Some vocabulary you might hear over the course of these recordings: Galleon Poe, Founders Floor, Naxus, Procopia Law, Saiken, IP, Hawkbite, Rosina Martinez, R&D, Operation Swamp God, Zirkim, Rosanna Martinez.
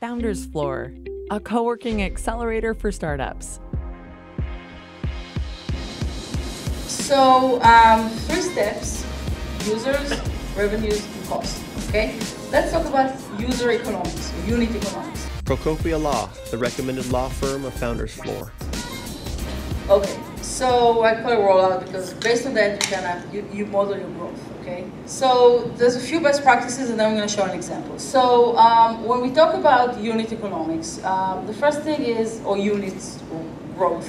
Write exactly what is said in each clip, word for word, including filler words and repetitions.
Founders Floor, a co-working accelerator for startups. So um, three steps: users, revenues, and cost. Okay, let's talk about user economics, or unit economics. Procopia Law, the recommended law firm of Founders Floor. Okay, so I call it rollout because based on that you can you, you model your growth. Okay, so there's a few best practices, and then I'm going to show an example. So um, when we talk about unit economics, um, the first thing is, or units, or growth.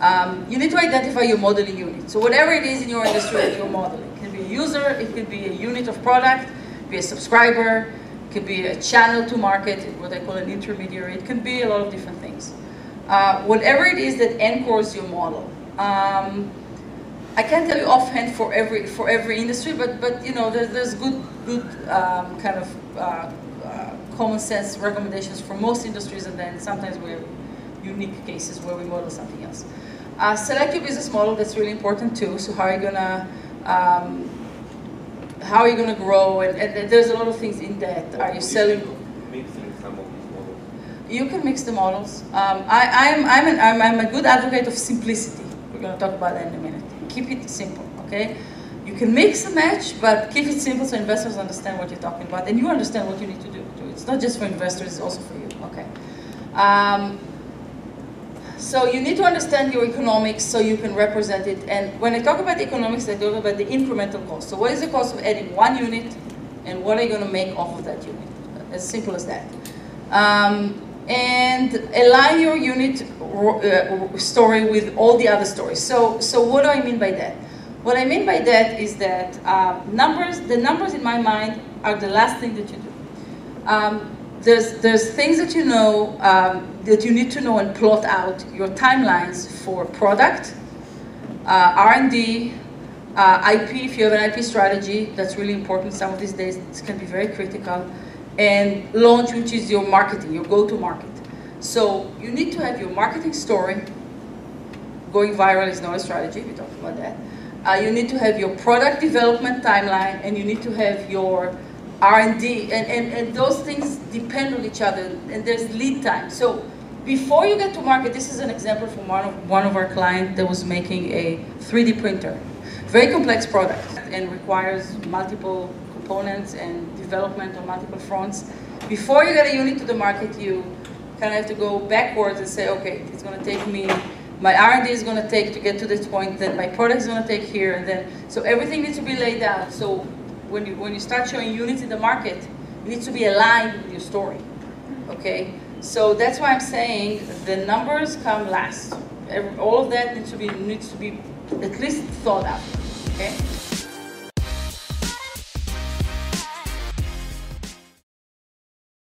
Um, you need to identify your modeling unit. So whatever it is in your industry that you're modeling, it could be a user, it could be a unit of product, it could be a subscriber, it could be a channel to market, what I call an intermediary, it could be a lot of different things. Uh, whatever it is that anchors your model. Um, I can't tell you offhand for every for every industry, but but you know there's, there's good good um, kind of uh, uh, common sense recommendations for most industries, and then sometimes we have unique cases where we model something else. Uh, select your business model. That's really important too. So how are you gonna um, how are you gonna grow? And, and there's a lot of things in that. Are you selling? You can mix the models. Um, I, I'm I'm an, I'm I'm a good advocate of simplicity. We're gonna talk about that in a minute. Keep it simple, okay? You can mix and match, but keep it simple so investors understand what you're talking about, and you understand what you need to do too. It's not just for investors; it's also for you, okay? Um, so you need to understand your economics so you can represent it. And when I talk about the economics, I talk about the incremental cost. So what is the cost of adding one unit, and what are you going to make off of that unit? As simple as that. Um, and align your unit uh, story with all the other stories. So, so what do I mean by that? What I mean by that is that uh, numbers, the numbers in my mind are the last thing that you do. Um, there's, there's things that you know, um, that you need to know and plot out your timelines for product, uh, R and D, uh, I P, if you have an I P strategy, that's really important. Some of these days it can be very critical. And launch, which is your marketing, your go-to-market. So you need to have your marketing story. Going viral is not a strategy, we talked about that. Uh, you need to have your product development timeline, and you need to have your R and D, and, and, and those things depend on each other, and there's lead time. So before you get to market, this is an example from one of, one of our clients that was making a three D printer. Very complex product, and requires multiple components and development on multiple fronts. Before you get a unit to the market, you kind of have to go backwards and say, okay, it's going to take me, my R and D is going to take to get to this point, then my product is going to take here, and then, so everything needs to be laid out. So when you, when you start showing units in the market, it needs to be aligned with your story, okay? So that's why I'm saying the numbers come last. Every, all of that needs to be, needs to be at least thought out, okay?